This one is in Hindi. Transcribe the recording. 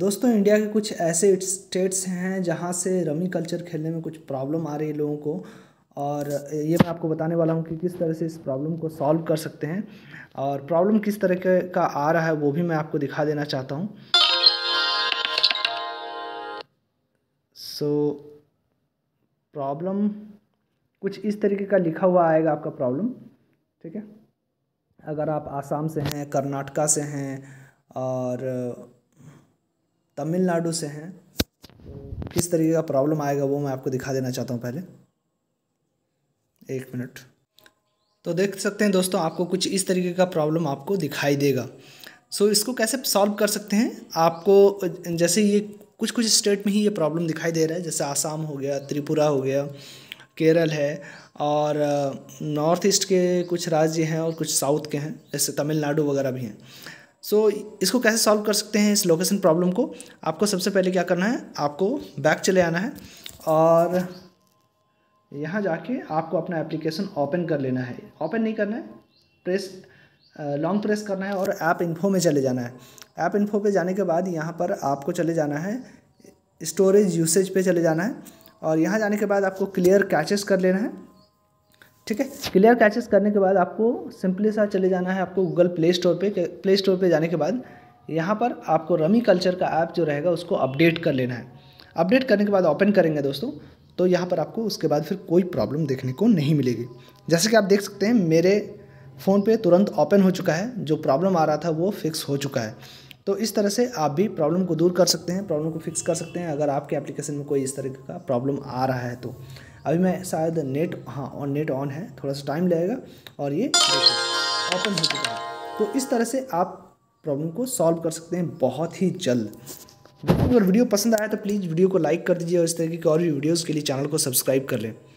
दोस्तों इंडिया के कुछ ऐसे स्टेट्स हैं जहां से रमी कल्चर खेलने में कुछ प्रॉब्लम आ रही है लोगों को, और ये मैं आपको बताने वाला हूं कि किस तरह से इस प्रॉब्लम को सॉल्व कर सकते हैं और प्रॉब्लम किस तरह का आ रहा है वो भी मैं आपको दिखा देना चाहता हूं। प्रॉब्लम कुछ इस तरीके का लिखा हुआ आएगा आपका प्रॉब्लम, ठीक है। अगर आप आसाम से हैं, कर्नाटका से हैं और तमिलनाडु से हैं तो किस तरीके का प्रॉब्लम आएगा वो मैं आपको दिखा देना चाहता हूँ। पहले एक मिनट, तो देख सकते हैं दोस्तों आपको कुछ इस तरीके का प्रॉब्लम आपको दिखाई देगा। इसको कैसे सॉल्व कर सकते हैं, आपको जैसे ये कुछ कुछ स्टेट में ही ये प्रॉब्लम दिखाई दे रहा है, जैसे आसाम हो गया, त्रिपुरा हो गया, केरल है और नॉर्थ ईस्ट के कुछ राज्य हैं और कुछ साउथ के हैं जैसे तमिलनाडु वगैरह भी हैं। इसको कैसे सॉल्व कर सकते हैं इस लोकेशन प्रॉब्लम को? आपको सबसे पहले क्या करना है, आपको बैक चले आना है और यहाँ जाके आपको अपना एप्लीकेशन ओपन कर लेना है। ओपन नहीं करना है, प्रेस लॉन्ग प्रेस करना है और ऐप इन्फो में चले जाना है। ऐप इन्फो पे जाने के बाद यहाँ पर आपको चले जाना है स्टोरेज यूसेज पे चले जाना है और यहाँ जाने के बाद आपको क्लियर कैचेस कर लेना है, ठीक है। क्लियर कैचेस करने के बाद आपको सिंपली सा चले जाना है आपको गूगल प्ले स्टोर पे। प्ले स्टोर पे जाने के बाद यहाँ पर आपको रमी कल्चर का ऐप जो रहेगा उसको अपडेट कर लेना है। अपडेट करने के बाद ओपन करेंगे दोस्तों तो यहाँ पर आपको उसके बाद फिर कोई प्रॉब्लम देखने को नहीं मिलेगी। जैसे कि आप देख सकते हैं मेरे फ़ोन पे तुरंत ओपन हो चुका है, जो प्रॉब्लम आ रहा था वो फिक्स हो चुका है। तो इस तरह से आप भी प्रॉब्लम को दूर कर सकते हैं, प्रॉब्लम को फिक्स कर सकते हैं अगर आपके एप्लीकेशन में कोई इस तरह का प्रॉब्लम आ रहा है तो। अभी मैं शायद नेट ऑन है, थोड़ा सा टाइम लगेगा और ये ओपन हो चुका है। तो इस तरह से आप प्रॉब्लम को सॉल्व कर सकते हैं बहुत ही जल्द। अगर वीडियो पसंद आया तो प्लीज़ वीडियो को लाइक कर दीजिए और इस तरीके की और भी वीडियोज़ के लिए चैनल को सब्सक्राइब कर लें।